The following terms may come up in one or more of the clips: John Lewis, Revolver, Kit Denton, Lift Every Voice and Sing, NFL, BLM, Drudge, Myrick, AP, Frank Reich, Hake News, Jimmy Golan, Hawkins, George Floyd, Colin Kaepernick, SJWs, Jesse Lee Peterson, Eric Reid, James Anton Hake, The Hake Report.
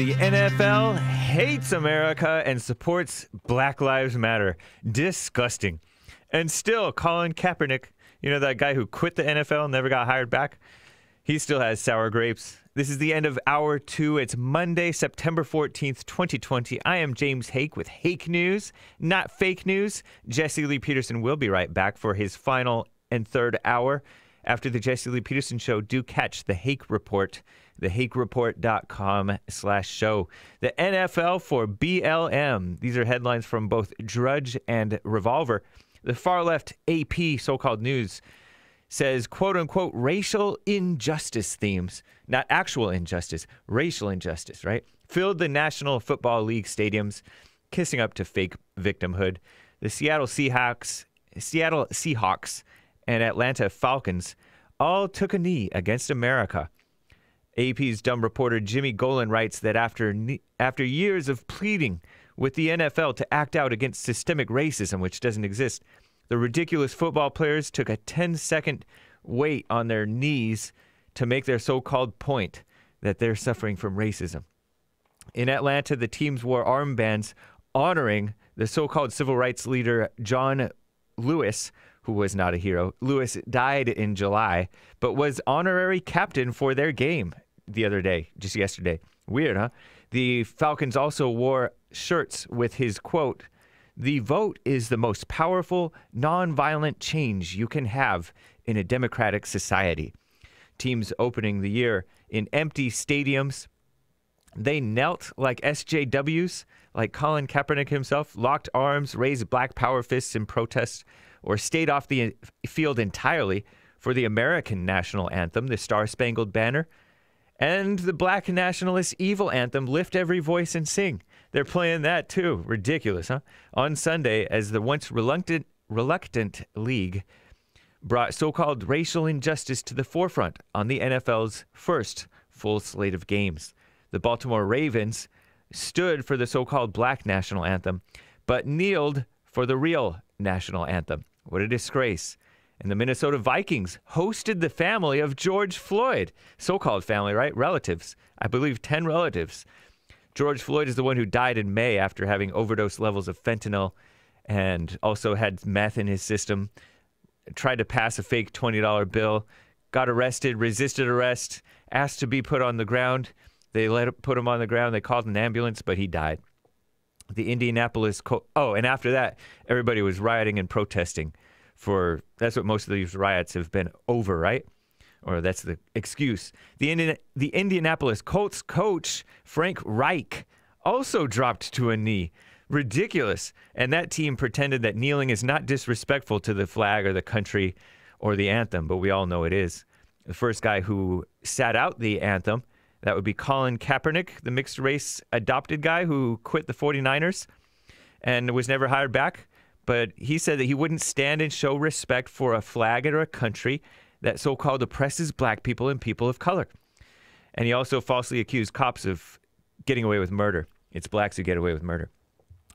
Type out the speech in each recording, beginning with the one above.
The NFL hates America and supports Black Lives Matter. Disgusting. And still, Colin Kaepernick, you know, that guy who quit the NFL and never got hired back, he still has sour grapes. This is the end of Hour 2. It's Monday, September 14th, 2020. I am James Hake with Hake News, not fake news. Jesse Lee Peterson will be right back for his final and third hour. After the Jesse Lee Peterson show, do catch The Hake Report, thehakereport.com/show. The NFL for BLM. These are headlines from both Drudge and Revolver. The far-left AP so-called news says, quote-unquote, racial injustice themes, not actual injustice, racial injustice, right, filled the National Football League stadiums, kissing up to fake victimhood. The Seattle Seahawks, and Atlanta Falcons all took a knee against America. AP's dumb reporter Jimmy Golan writes that after years of pleading with the NFL to act out against systemic racism, which doesn't exist, the ridiculous football players took a 10-second wait on their knees to make their so-called point that they're suffering from racism. In Atlanta, the teams wore armbands honoring the so-called civil rights leader John Lewis, who was not a hero. Lewis died in July, but was honorary captain for their game the other day, just yesterday. Weird, huh? The Falcons also wore shirts with his quote, "The vote is the most powerful, nonviolent change you can have in a democratic society." Teams opening the year in empty stadiums, they knelt like SJWs, like Colin Kaepernick himself, locked arms, raised black power fists in protest, or stayed off the field entirely for the American national anthem, the Star-Spangled Banner, and the black nationalist evil anthem, Lift Every Voice and Sing. They're playing that too. Ridiculous, huh? On Sunday, as the once reluctant league brought so-called racial injustice to the forefront on the NFL's first full slate of games. The Baltimore Ravens stood for the so-called black national anthem, but kneeled for the real national anthem. What a disgrace. And the Minnesota Vikings hosted the family of George Floyd. So-called family, right? Relatives. I believe 10 relatives. George Floyd is the one who died in May after having overdose levels of fentanyl and also had meth in his system. Tried to pass a fake $20 bill. Got arrested, resisted arrest, asked to be put on the ground. They put him on the ground. They called an ambulance, but he died. The Indianapolis, and after that, everybody was rioting and protesting for, that's what most of these riots have been over, right? Or that's the excuse. The Indianapolis Colts coach, Frank Reich, also dropped to a knee. Ridiculous. And that team pretended that kneeling is not disrespectful to the flag or the country or the anthem, but we all know it is. The first guy who sat out the anthem, that would be Colin Kaepernick, the mixed-race adopted guy who quit the 49ers and was never hired back. But he said that he wouldn't stand and show respect for a flag or a country that so-called oppresses black people and people of color. And he also falsely accused cops of getting away with murder. It's blacks who get away with murder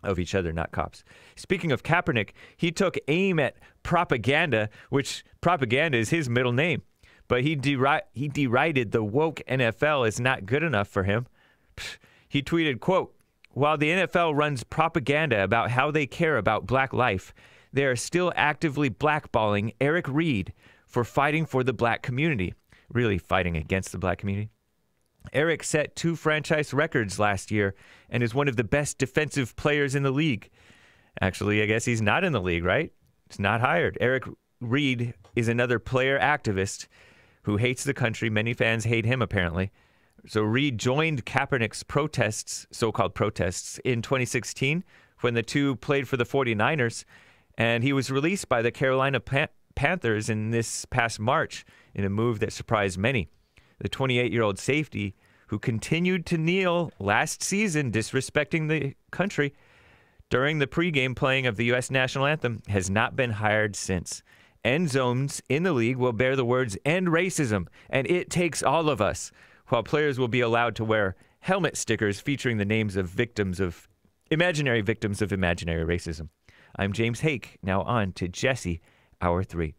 of each other, not cops. Speaking of Kaepernick, he took aim at propaganda, which propaganda is his middle name. But he derided the woke NFL as not good enough for him. He tweeted, quote, "While the NFL runs propaganda about how they care about black life, they are still actively blackballing Eric Reid for fighting for the black community." Really fighting against the black community. Eric set 2 franchise records last year and is one of the best defensive players in the league. Actually, I guess he's not in the league, right? He's not hired. Eric Reid is another player activist who hates the country. Many fans hate him, apparently. So Reid joined Kaepernick's protests, so-called protests, in 2016 when the two played for the 49ers, and he was released by the Carolina Panthers in this past March in a move that surprised many. The 28-year-old safety, who continued to kneel last season, disrespecting the country during the pregame playing of the U.S. national anthem, has not been hired since. End zones in the league will bear the words "End Racism" and "It Takes All of Us," while players will be allowed to wear helmet stickers featuring the names of imaginary victims of imaginary racism. I'm James Hake. Now on to Jesse, Hour 3.